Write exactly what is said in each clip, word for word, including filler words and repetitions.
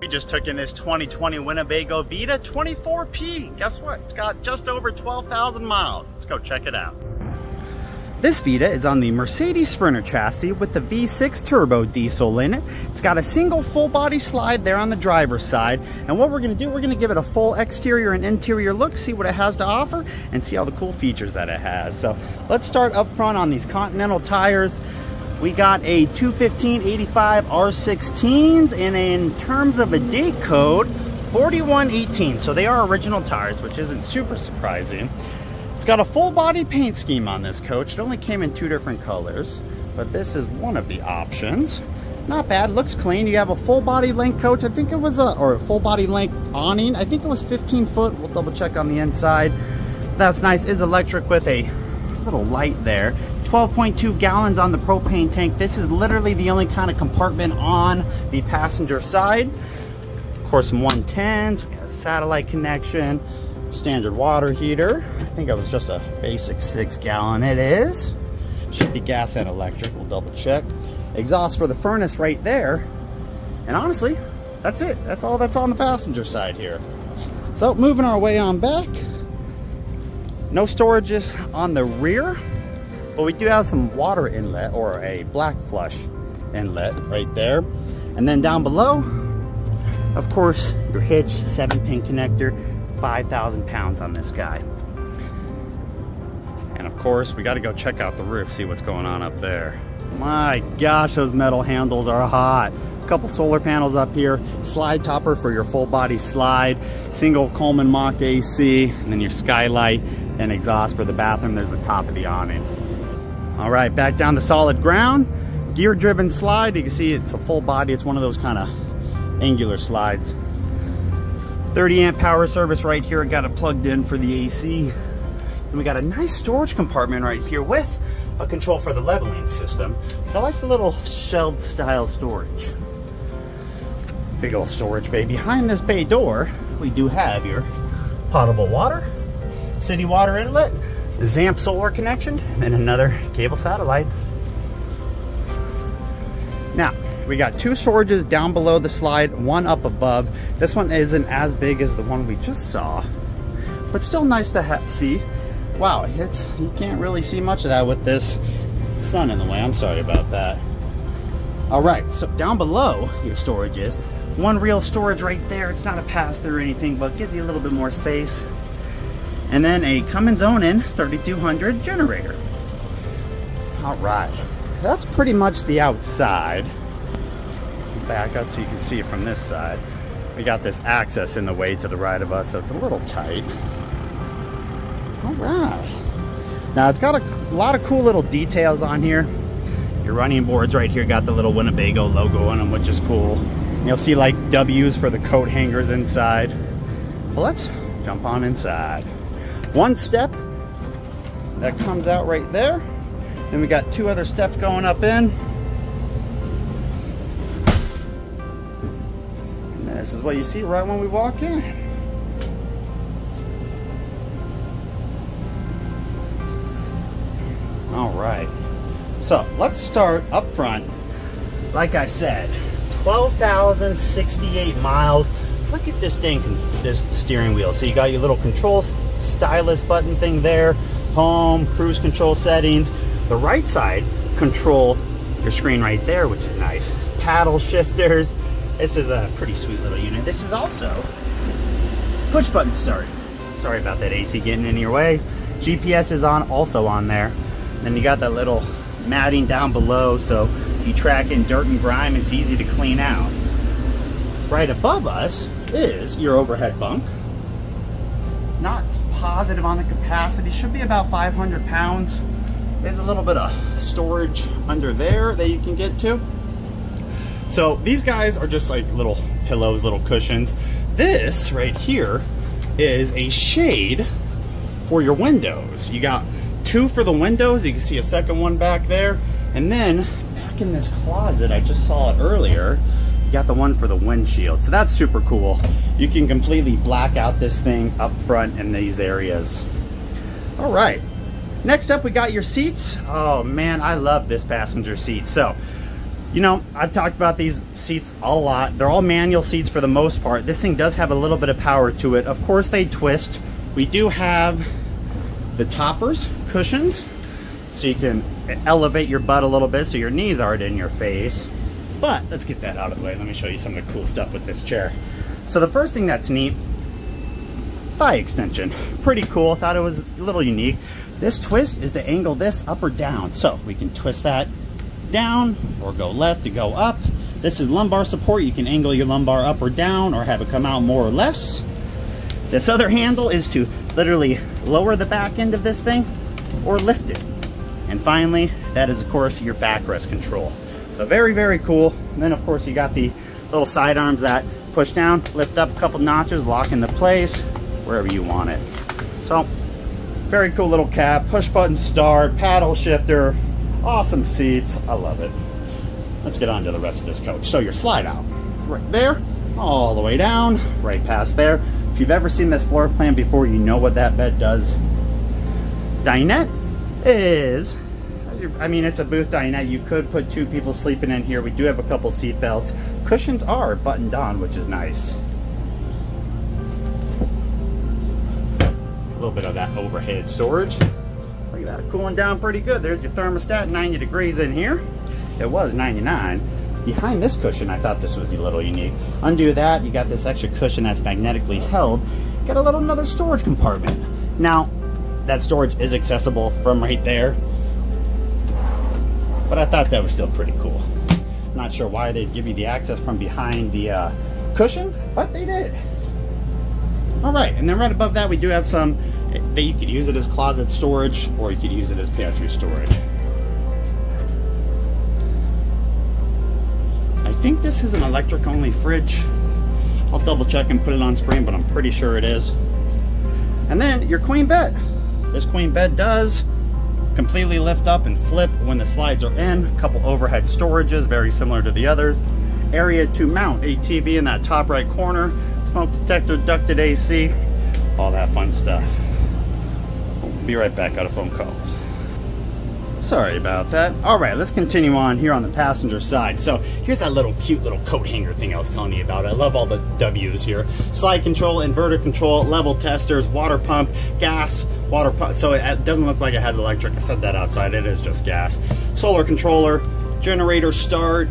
We just took in this twenty twenty Winnebago Vita twenty-four P. Guess what? It's got just over twelve thousand miles. Let's go check it out. This Vita is on the Mercedes Sprinter chassis with the V six turbo diesel in it. It's got a single full body slide there on the driver's side. And what we're going to do, we're going to give it a full exterior and interior look, see what it has to offer, and see all the cool features that it has. So let's start up front on these Continental tires. We got a two fifteen eighty-five R sixteens, and in terms of a date code, forty-one eighteen. So they are original tires, which isn't super surprising. It's got a full body paint scheme on this coach. It only came in two different colors, but this is one of the options. Not bad, looks clean. You have a full body length coach. I think it was a, or a full body length awning. I think it was fifteen foot. We'll double check on the inside. That's nice, is electric with a little light there. twelve point two gallons on the propane tank. This is literally the only kind of compartment on the passenger side. Of course, some one tens, we got a satellite connection, standard water heater. I think it was just a basic six gallon. It is. Should be gas and electric. We'll double check. Exhaust for the furnace right there. And honestly, that's it. That's all that's on the passenger side here. So moving our way on back. No storages on the rear. But we do have some water inlet, or a black flush inlet right there. And then down below, of course, your hitch, seven pin connector, five thousand pounds on this guy. And of course, we gotta go check out the roof, see what's going on up there. My gosh, those metal handles are hot. A couple solar panels up here, slide topper for your full body slide, single Coleman Mach A C, and then your skylight and exhaust for the bathroom. There's the top of the awning. All right, back down to solid ground, gear driven slide. You can see it's a full body. It's one of those kind of angular slides. thirty amp power service right here. Got it plugged in for the A C. And we got a nice storage compartment right here with a control for the leveling system. But I like the little shelved style storage. Big old storage bay. Behind this bay door, we do have your potable water, city water inlet, ZAMP solar connection, and another cable satellite. Now, we got two storages down below the slide, one up above. This one isn't as big as the one we just saw, but still nice to ha see. Wow, it's, you can't really see much of that with this sun in the way. I'm sorry about that. All right, so down below your storage is one real storage right there. It's not a pass-through or anything, but gives you a little bit more space. And then a Cummins Onan thirty-two hundred generator. All right, that's pretty much the outside. Back up so you can see it from this side. We got this access in the way to the right of us, so it's a little tight. All right. Now it's got a lot of cool little details on here. Your running boards right here got the little Winnebago logo on them, which is cool. You'll see like W's for the coat hangers inside. Well, let's jump on inside. One step that comes out right there. Then we got two other steps going up in. And this is what you see right when we walk in. All right. So let's start up front. Like I said, twelve thousand sixty-eight miles. Look at this thing, this steering wheel. So you got your little controls, stylus button thing there, home, cruise control settings. The right side control your screen right there, which is nice. Paddle shifters. This is a pretty sweet little unit. This is also push button start. Sorry about that A C getting in your way. G P S is on, also on there. Then you got that little matting down below, so if you track in dirt and grime, it's easy to clean out. Right above us is your overhead bunk. Not positive on the capacity, should be about five hundred pounds. There's a little bit of storage under there that you can get to. So these guys are just like little pillows, little cushions. This right here is a shade for your windows. You got two for the windows. You can see a second one back there. And then back in this closet, I just saw it earlier, you got the one for the windshield. So that's super cool. You can completely black out this thing up front in these areas. All right, next up we got your seats. Oh man, I love this passenger seat. So You know, I've talked about these seats a lot. They're all manual seats for the most part. This thing does have a little bit of power to it. Of course they twist. We do have the toppers, cushions, so you can elevate your butt a little bit so your knees aren't in your face. But let's get that out of the way. Let me show you some of the cool stuff with this chair. So the first thing that's neat, thigh extension. Pretty cool, thought it was a little unique. This twist is to angle this up or down. So we can twist that down or go left to go up. This is lumbar support. You can angle your lumbar up or down or have it come out more or less. This other handle is to literally lower the back end of this thing or lift it. And finally, that is of course your backrest control. So very, very cool. And then of course you got the little side arms that push down, lift up a couple notches, lock into place wherever you want it. So very cool little cab, push button start, paddle shifter. Awesome seats, I love it. Let's get on to the rest of this coach. So your slide out, right there, all the way down, right past there. If you've ever seen this floor plan before, you know what that bed does. Dinette is, I mean, it's a booth dinette. You could put two people sleeping in here. We do have a couple seat belts. Cushions are buttoned on, which is nice. A little bit of that overhead storage. Look at that, cooling down pretty good. There's your thermostat, ninety degrees in here. It was ninety-nine. Behind this cushion, I thought this was a little unique. Undo that, you got this extra cushion that's magnetically held. Got a little another storage compartment. Now, that storage is accessible from right there, but I thought that was still pretty cool. Not sure why they'd give you the access from behind the uh, cushion, but they did. All right, and then right above that, we do have some that you could use it as closet storage or you could use it as pantry storage. I think this is an electric only fridge. I'll double check and put it on screen, but I'm pretty sure it is. And then your queen bed. This queen bed does completely lift up and flip when the slides are in. A couple overhead storages, very similar to the others. Area to mount a T V in that top right corner. Smoke detector, ducted A C, all that fun stuff. Be right back, out of phone calls. Sorry about that. All right, let's continue on here on the passenger side. So here's that little cute little coat hanger thing I was telling you about. I love all the W's here. Slide control, inverter control, level testers, water pump, gas, water pump. So it doesn't look like it has electric. I said that outside, it is just gas. Solar controller, generator start.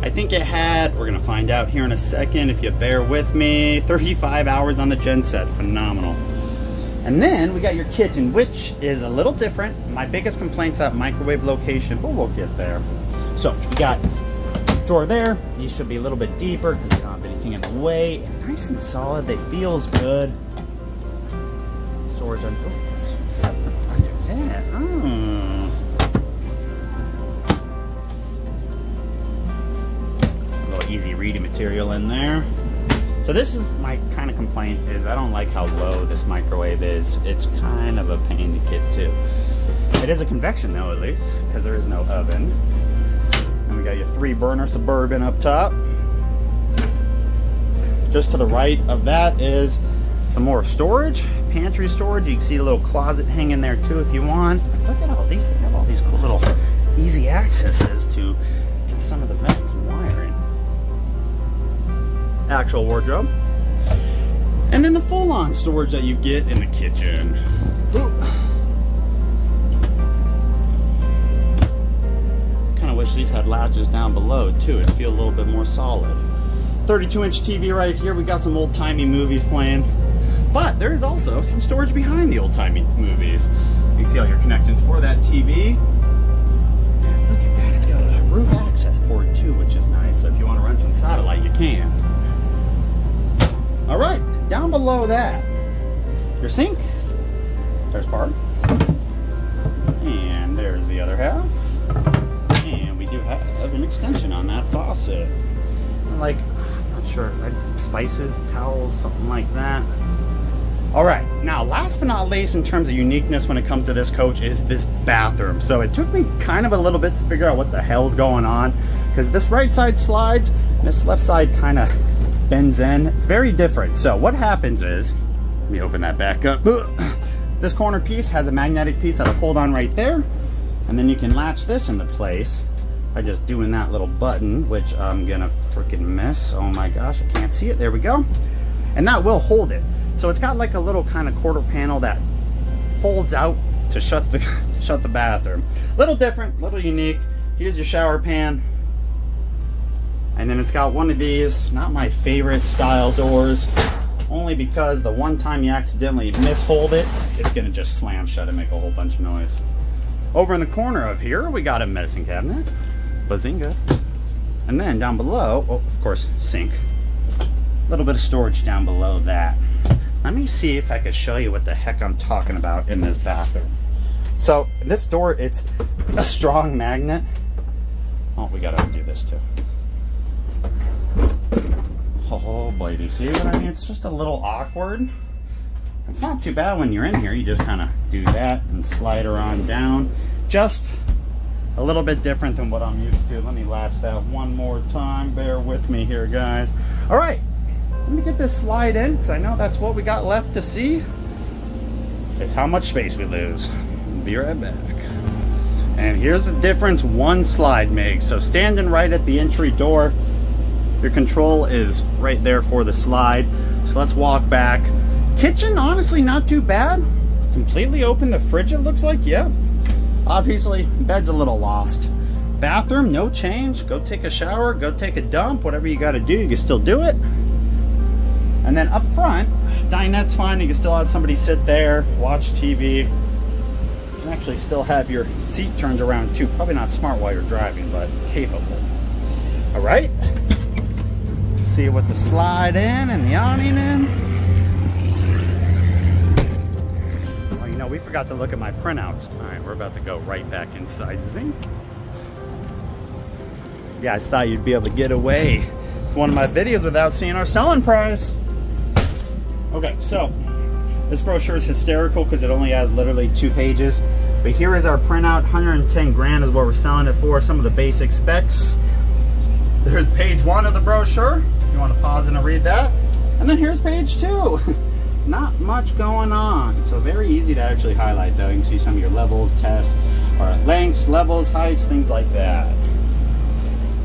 I think it had, we're gonna find out here in a second if you bear with me, thirty-five hours on the genset, phenomenal. And then we got your kitchen, which is a little different. My biggest complaint's that microwave location, but we'll get there. So you got a drawer there. These should be a little bit deeper because they don't have anything in the way. Nice and solid, they feels good. Storage under, oh, under that. Mm. A little easy reading material in there. So this is my kind of complaint is I don't like how low this microwave is. It's kind of a pain to get to. It is a convection though, at least, because there is no oven. And we got your three burner Suburban up top. Just to the right of that is some more storage, pantry storage. You can see a little closet hanging there too if you want. Look at all these, they have all these cool little easy accesses to some of the vents and wiring. Actual wardrobe, and then the full-on storage that you get in the kitchen. Ooh. Kind of wish these had latches down below too. It'd feel a little bit more solid. thirty-two inch T V right here. We got some old-timey movies playing, but there is also some storage behind the old-timey movies. You can see all your connections for that T V. And look at that, it's got a roof access port too, which is nice. So if you want to run some satellite, you can. All right, down below that, your sink, there's part, and there's the other half, and we do have an extension on that faucet. And like, I'm not sure, like spices, towels, something like that. All right, now last but not least in terms of uniqueness when it comes to this coach is this bathroom. So it took me kind of a little bit to figure out what the hell's going on, because this right side slides, and this left side kind of bends in. It's very different. So what happens is, let me open that back up. This corner piece has a magnetic piece that'll hold on right there, and then you can latch this into place. by just doing that little button, which I'm gonna freaking miss. Oh my gosh, I can't see it. There we go. And that will hold it. So it's got like a little kind of quarter panel that folds out to shut the shut the bathroom. Little different, little unique. Here's your shower pan. And then it's got one of these, not my favorite style doors, only because the one time you accidentally mishold it, it's gonna just slam shut and make a whole bunch of noise. Over in the corner of here, we got a medicine cabinet, bazinga. And then down below, oh, of course, sink. A little bit of storage down below that. Let me see if I can show you what the heck I'm talking about in this bathroom. So this door, it's a strong magnet. Oh, we gotta do this too. Oh boy, do you see what I mean? It's just a little awkward. It's not too bad when you're in here. You just kind of do that and slide her on down. Just a little bit different than what I'm used to. Let me latch that one more time. Bear with me here, guys. All right, let me get this slide in because I know that's what we got left to see. It's how much space we lose. Be right back. And here's the difference one slide makes. So standing right at the entry door, your control is right there for the slide. So let's walk back. Kitchen, honestly, not too bad. Completely open the fridge, it looks like, yeah. Obviously, bed's a little lost. Bathroom, no change. Go take a shower, go take a dump, whatever you gotta do, you can still do it. And then up front, dinette's fine. You can still have somebody sit there, watch T V. You can actually still have your seat turned around too. Probably not smart while you're driving, but capable. All right. See what the slide in and the awning in. Well, you know, we forgot to look at my printouts. All right, we're about to go right back inside. Zing. Yeah, I thought you'd be able to get away with one of my videos without seeing our selling price. Okay, so this brochure is hysterical because it only has literally two pages. But here is our printout. one hundred ten grand is what we're selling it for. Some of the basic specs. There's page one of the brochure. You want to pause and read that. And then here's page two. Not much going on. So very easy to actually highlight though. You can see some of your levels, tests, or lengths, levels, heights, things like that.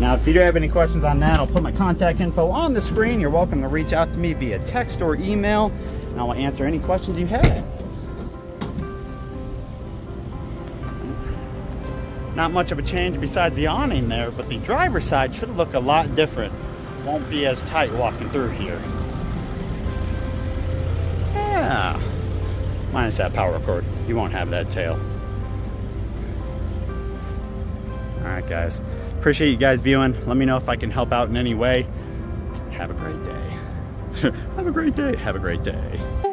Now, if you do have any questions on that, I'll put my contact info on the screen. You're welcome to reach out to me via text or email, and I will answer any questions you have. Not much of a change besides the awning there, but the driver's side should look a lot different. Won't be as tight walking through here. Yeah. Minus that power cord. You won't have that tail. Alright guys. Appreciate you guys viewing. Let me know if I can help out in any way. Have a great day. Have a great day. Have a great day.